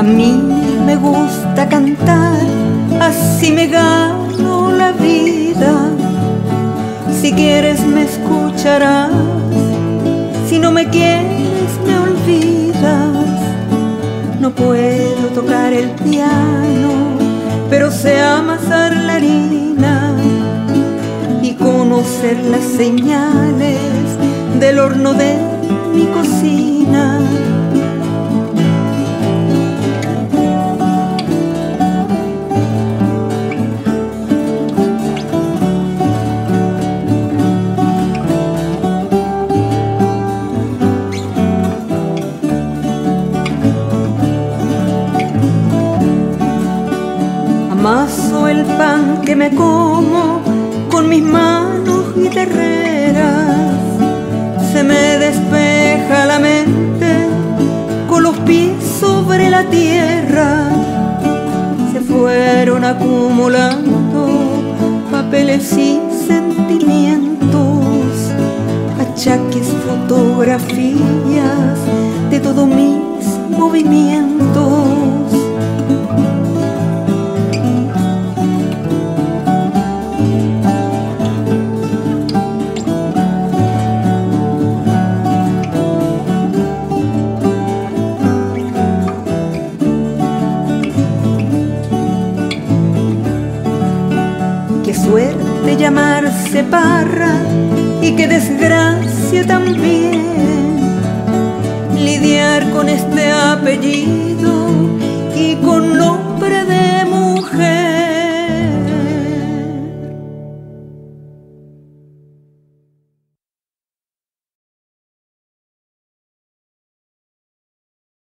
A mí me gusta cantar, así me gano la vida. Si quieres me escucharás, si no me quieres me olvidas. No puedo tocar el piano, pero sé amasar la harina y conocer las señales del horno de mi cocina. Amaso el pan que me como con mis manos guitarreras. Se me despeja la mente con los pies sobre la tierra. Se fueron acumulando papeles y sentimientos, achaques, fotografías de todos mis movimientos. Qué suerte llamarse Parra y qué desgracia también lidiar con este apellido